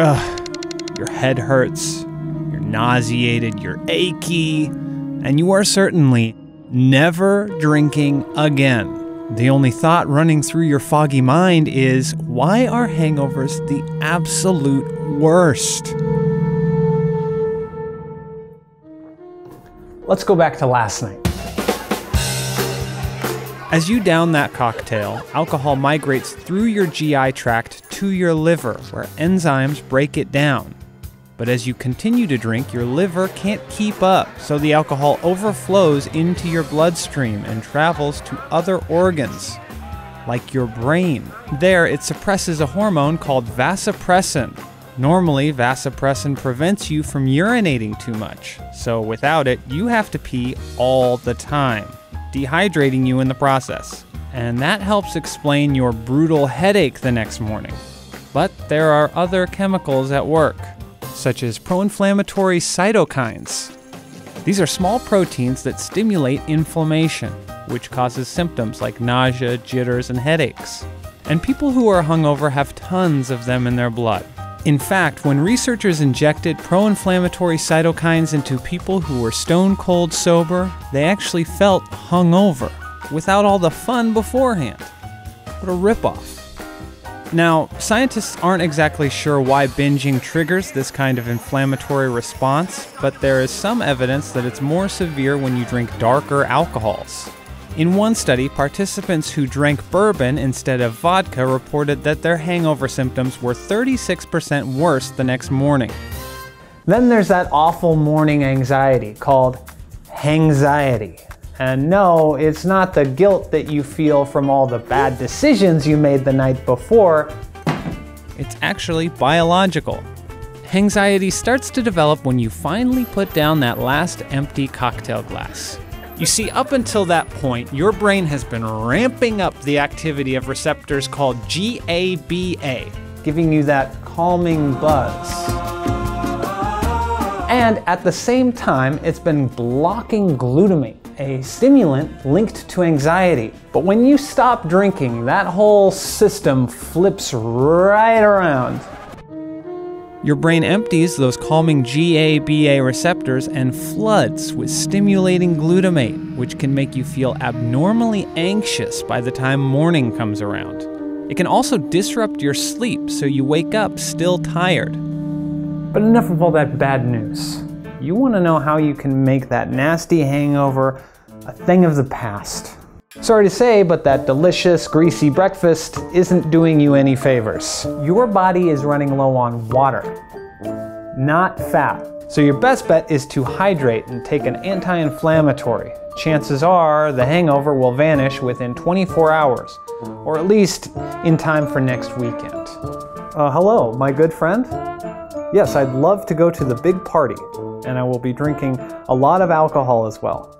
Your head hurts, you're nauseated, you're achy, and you are certainly never drinking again. The only thought running through your foggy mind is, why are hangovers the absolute worst? Let's go back to last night. As you down that cocktail, alcohol migrates through your GI tract to your liver, where enzymes break it down. But as you continue to drink, your liver can't keep up, so the alcohol overflows into your bloodstream and travels to other organs, like your brain. There, it suppresses a hormone called vasopressin. Normally, vasopressin prevents you from urinating too much, so without it, you have to pee all the time, dehydrating you in the process. And that helps explain your brutal headache the next morning. But there are other chemicals at work, such as pro-inflammatory cytokines. These are small proteins that stimulate inflammation, which causes symptoms like nausea, jitters, and headaches. And people who are hungover have tons of them in their blood. In fact, when researchers injected pro-inflammatory cytokines into people who were stone cold sober, they actually felt hungover, without all the fun beforehand. What a ripoff. Now, scientists aren't exactly sure why binging triggers this kind of inflammatory response, but there is some evidence that it's more severe when you drink darker alcohols. In one study, participants who drank bourbon instead of vodka reported that their hangover symptoms were 36% worse the next morning. Then there's that awful morning anxiety called hangxiety. And no, it's not the guilt that you feel from all the bad decisions you made the night before. It's actually biological. Hangxiety starts to develop when you finally put down that last empty cocktail glass. You see, up until that point, your brain has been ramping up the activity of receptors called GABA, giving you that calming buzz. And at the same time, it's been blocking glutamate, a stimulant linked to anxiety. But when you stop drinking, that whole system flips right around. Your brain empties those calming GABA receptors and floods with stimulating glutamate, which can make you feel abnormally anxious by the time morning comes around. It can also disrupt your sleep, so you wake up still tired. But enough of all that bad news. You want to know how you can make that nasty hangover a thing of the past. Sorry to say, but that delicious, greasy breakfast isn't doing you any favors. Your body is running low on water, not fat. So your best bet is to hydrate and take an anti-inflammatory. Chances are the hangover will vanish within 24 hours, or at least in time for next weekend. Hello, my good friend? Yes, I'd love to go to the big party, and I will be drinking a lot of alcohol as well.